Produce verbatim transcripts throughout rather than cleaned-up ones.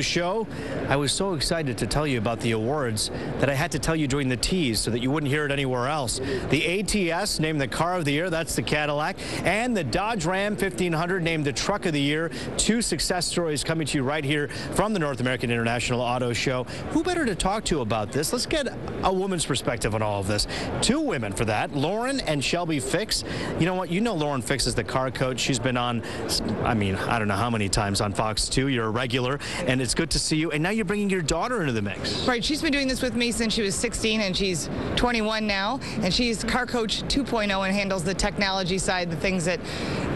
Show. I was so excited to tell you about the awards that I had to tell you during the tease so that you wouldn't hear it anywhere else. The A T S named the Car of the Year, that's the Cadillac, and the Dodge Ram fifteen hundred named the Truck of the Year. Two success stories coming to you right here from the North American International Auto Show. Who better to talk to about this? Let's get a woman's perspective on all of this. Two women for that, Lauren and Shelby Fix. You know what? You know Lauren Fix is the car coach. She's been on, I mean, I don't know how many times on Fox two. You're a regular, and it's good to see you. And now you're bringing your daughter into the mix. Right. She's been doing this with me since she was sixteen, and she's twenty-one now. And she's Car Coach two point oh and handles the technology side, the things that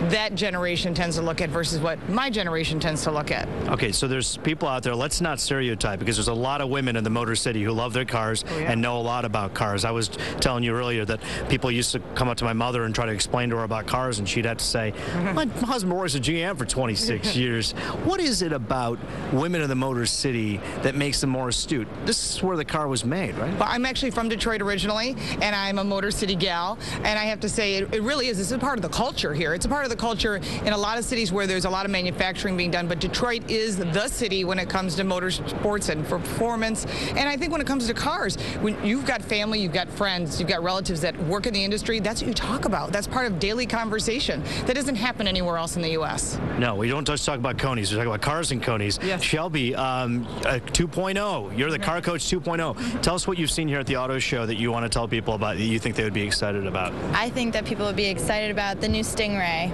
that generation tends to look at versus what my generation tends to look at. Okay, so there's people out there, let's not stereotype, because there's a lot of women in the Motor City who love their cars oh, yeah. and know a lot about cars. I was telling you earlier that people used to come up to my mother and try to explain to her about cars, and she'd have to say, my husband was a G M for twenty-six years. What is it about women of the Motor City that makes them more astute? This is where the car was made, right? Well, I'm actually from Detroit originally, and I'm a Motor City gal, and I have to say it, it really is. This is a part of the culture here. It's a part of the culture in a lot of cities where there's a lot of manufacturing being done, but Detroit is the city when it comes to motorsports and performance. And I think when it comes to cars, when you've got family, you've got friends, you've got relatives that work in the industry, that's what you talk about. That's part of daily conversation. That doesn't happen anywhere else in the U S No, we don't just talk about conies. We talk about cars and conies. Yes. Shall Shelby, um, uh, two point oh. You're the Car Coach two point oh. Tell us what you've seen here at the auto show that you want to tell people about that you think they would be excited about. I think that people would be excited about the new Stingray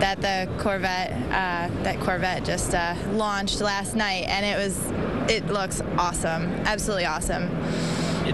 that the Corvette, uh, that Corvette just uh, launched last night, and it was, it looks awesome, absolutely awesome.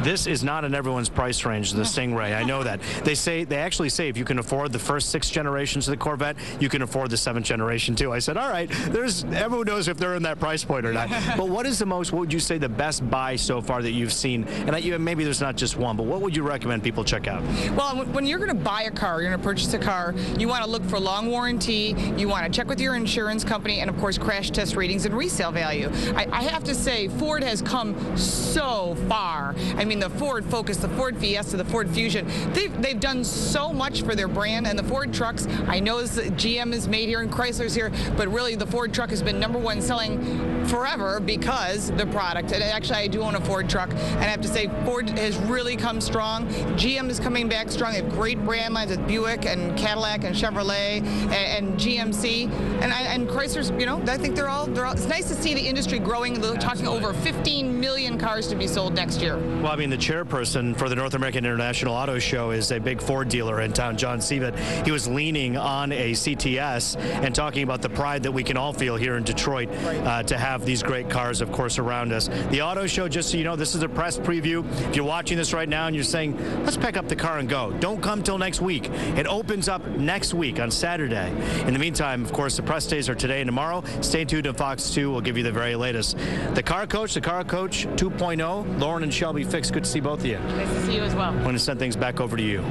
This is not in everyone's price range, the Stingray. I know that. They say, they actually say if you can afford the first six generations of the Corvette, you can afford the seventh generation too. I said, all right, there's, everyone knows if they're in that price point or not. But what is the most, what would you say the best buy so far that you've seen? And maybe there's not just one, but what would you recommend people check out? Well, when you're going to buy a car, you're going to purchase a car, you want to look for long warranty, you want to check with your insurance company, and of course crash test ratings and resale value. I, I have to say, Ford has come so far. I mean, the Ford Focus, the Ford Fiesta, the Ford Fusion, they've, they've done so much for their brand. And the Ford trucks, I know G M is made here and Chrysler's here, but really the Ford truck has been number one selling forever because the product. And actually, I do own a Ford truck, and I have to say Ford has really come strong. G M is coming back strong. They have great brand lines with Buick and Cadillac and Chevrolet and, and G M C. And, I, and Chrysler's, you know, I think they're all, they're all, it's nice to see the industry growing. They're talking over fifteen million cars to be sold next year. Well, I mean, the chairperson for the North American International Auto Show is a big Ford dealer in town, John Siebert. He was leaning on a C T S and talking about the pride that we can all feel here in Detroit uh, to have these great cars, of course, around us. The auto show, just so you know, this is a press preview. If you're watching this right now and you're saying, let's pack up the car and go, don't come till next week. It opens up next week on Saturday. In the meantime, of course, the press days are today and tomorrow. Stay tuned to Fox two. We'll give you the very latest. The Car Coach, the Car Coach two point oh, Lauren and Shelby Fix. Good to see both of you. Nice to see you as well. I'm going to send things back over to you.